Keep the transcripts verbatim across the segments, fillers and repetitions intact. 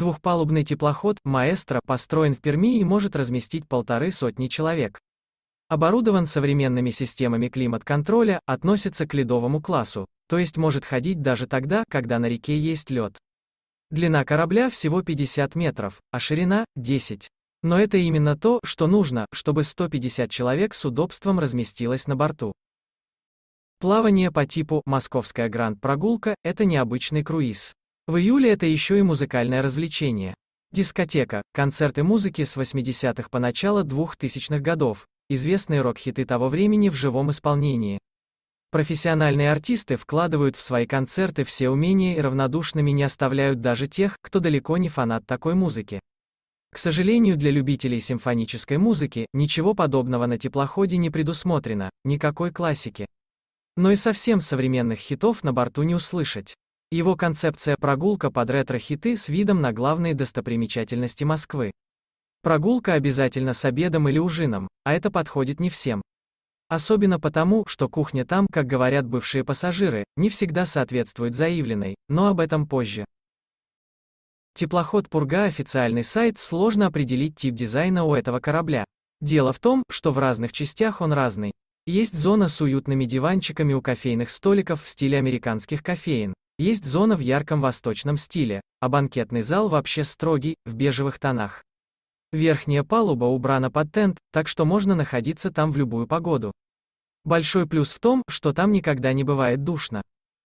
Двухпалубный теплоход «Маэстро» построен в Перми и может разместить полторы сотни человек. Оборудован современными системами климат-контроля, относится к ледовому классу, то есть может ходить даже тогда, когда на реке есть лед. Длина корабля всего пятьдесят метров, а ширина – десять. Но это именно то, что нужно, чтобы сто пятьдесят человек с удобством разместилось на борту. Плавание по типу «Московская гранд-прогулка» – это необычный круиз. В июле это еще и музыкальное развлечение. Дискотека, концерты музыки с восьмидесятых по начало двухтысячных годов. Известные рок-хиты того времени в живом исполнении. Профессиональные артисты вкладывают в свои концерты все умения и равнодушными не оставляют даже тех, кто далеко не фанат такой музыки. К сожалению, для любителей симфонической музыки ничего подобного на теплоходе не предусмотрено, никакой классики. Но и совсем современных хитов на борту не услышать. Его концепция прогулка под ретро-хиты с видом на главные достопримечательности Москвы. Прогулка обязательно с обедом или ужином, а это подходит не всем. Особенно потому, что кухня там, как говорят бывшие пассажиры, не всегда соответствует заявленной, но об этом позже. Теплоход «Пурга» официальный сайт, сложно определить тип дизайна у этого корабля. Дело в том, что в разных частях он разный. Есть зона с уютными диванчиками у кофейных столиков в стиле американских кофеен, есть зона в ярком восточном стиле, а банкетный зал вообще строгий, в бежевых тонах. Верхняя палуба убрана под тент, так что можно находиться там в любую погоду. Большой плюс в том, что там никогда не бывает душно.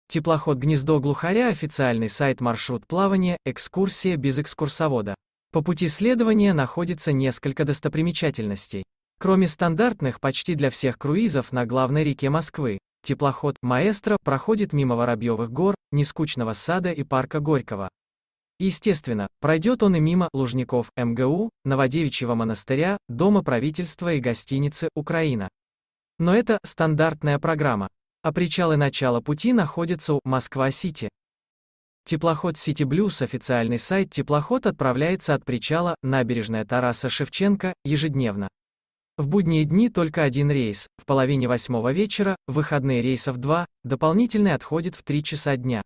Теплоход «Гнездо глухаря» официальный сайт, маршрут плавания, экскурсия без экскурсовода. По пути следования находится несколько достопримечательностей. Кроме стандартных почти для всех круизов на главной реке Москвы, теплоход «Маэстро» проходит мимо Воробьевых гор, Нескучного сада и парка Горького. Естественно, пройдет он и мимо Лужников, эм гэ у, Новодевичьего монастыря, Дома правительства и гостиницы «Украина». Но это стандартная программа. А причалы начала пути находятся у Москва-Сити. Теплоход «Сити Блюз» официальный сайт, теплоход отправляется от причала Набережная Тараса Шевченко ежедневно. В будние дни только один рейс, в половине восьмого вечера, в выходные рейсов два, дополнительный отходит в три часа дня.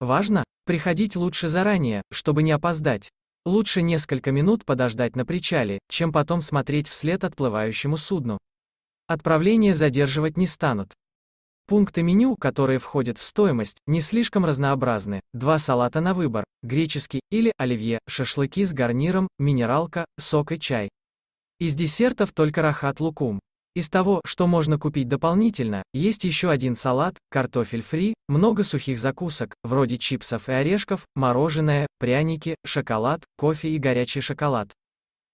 Важно? Приходить лучше заранее, чтобы не опоздать. Лучше несколько минут подождать на причале, чем потом смотреть вслед отплывающему судну. Отправление задерживать не станут. Пункты меню, которые входят в стоимость, не слишком разнообразны. Два салата на выбор, греческий или оливье, шашлыки с гарниром, минералка, сок и чай. Из десертов только рахат-лукум. Из того, что можно купить дополнительно, есть еще один салат, картофель фри, много сухих закусок, вроде чипсов и орешков, мороженое, пряники, шоколад, кофе и горячий шоколад.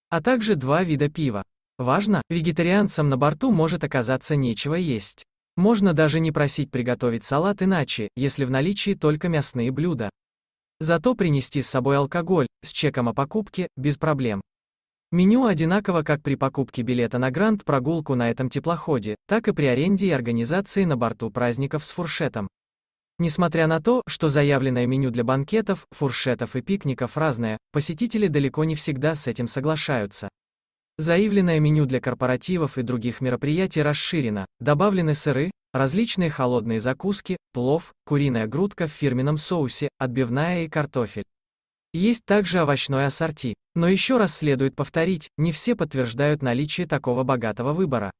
А также два вида пива. Важно, вегетарианцам на борту может оказаться нечего есть. Можно даже не просить приготовить салат иначе, если в наличии только мясные блюда. Зато принести с собой алкоголь, с чеком о покупке, без проблем. Меню одинаково как при покупке билета на гранд-прогулку на этом теплоходе, так и при аренде и организации на борту праздников с фуршетом. Несмотря на то, что заявленное меню для банкетов, фуршетов и пикников разное, посетители далеко не всегда с этим соглашаются. Заявленное меню для корпоративов и других мероприятий расширено, добавлены сыры, различные холодные закуски, плов, куриная грудка в фирменном соусе, отбивная и картофель. Есть также овощное ассорти. Но еще раз следует повторить, не все подтверждают наличие такого богатого выбора.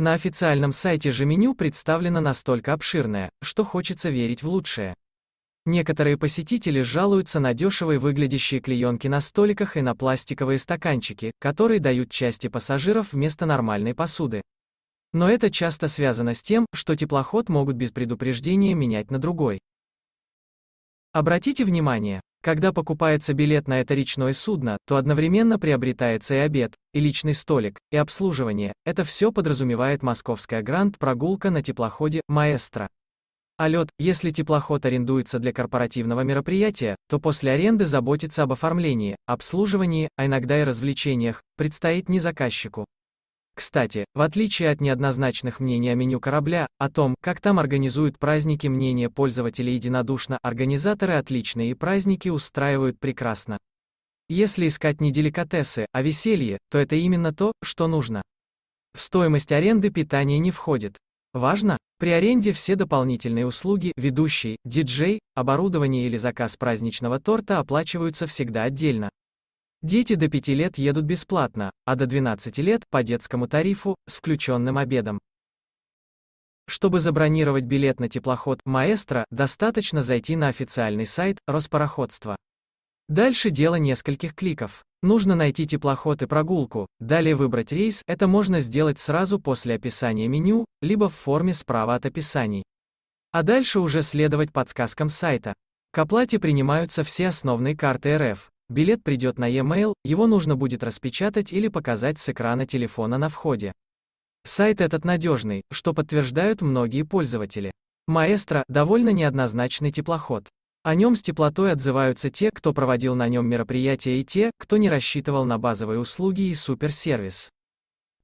На официальном сайте же меню представлено настолько обширное, что хочется верить в лучшее. Некоторые посетители жалуются на дешевые выглядящие клеенки на столиках и на пластиковые стаканчики, которые дают части пассажиров вместо нормальной посуды. Но это часто связано с тем, что теплоход могут без предупреждения менять на другой. Обратите внимание. Когда покупается билет на это речное судно, то одновременно приобретается и обед, и личный столик, и обслуживание. Это все подразумевает московская гранд-прогулка на теплоходе «Маэстро». А лёт, если теплоход арендуется для корпоративного мероприятия, то после аренды заботиться об оформлении, обслуживании, а иногда и развлечениях, предстоит не заказчику. Кстати, в отличие от неоднозначных мнений о меню корабля, о том, как там организуют праздники, мнения пользователей единодушно, организаторы отличные и праздники устраивают прекрасно. Если искать не деликатесы, а веселье, то это именно то, что нужно. В стоимость аренды питание не входит. Важно! При аренде все дополнительные услуги, ведущий, диджей, оборудование или заказ праздничного торта оплачиваются всегда отдельно. Дети до пяти лет едут бесплатно, а до двенадцати лет – по детскому тарифу, с включенным обедом. Чтобы забронировать билет на теплоход «Маэстро», достаточно зайти на официальный сайт Роспароходства. Дальше дело нескольких кликов. Нужно найти теплоход и прогулку, далее выбрать рейс, это можно сделать сразу после описания меню, либо в форме справа от описаний. А дальше уже следовать подсказкам сайта. К оплате принимаются все основные карты эр эф, билет придет на e-mail, его нужно будет распечатать или показать с экрана телефона на входе. Сайт этот надежный, что подтверждают многие пользователи. Маэстро – довольно неоднозначный теплоход. О нем с теплотой отзываются те, кто проводил на нем мероприятия, и те, кто не рассчитывал на базовые услуги и суперсервис.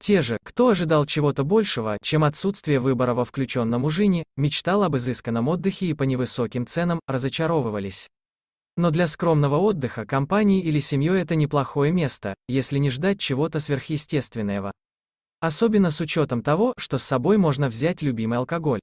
Те же, кто ожидал чего-то большего, чем отсутствие выбора во включенном ужине, мечтал об изысканном отдыхе и по невысоким ценам, разочаровывались. Но для скромного отдыха компанией или семьей это неплохое место, если не ждать чего-то сверхъестественного. Особенно с учетом того, что с собой можно взять любимый алкоголь.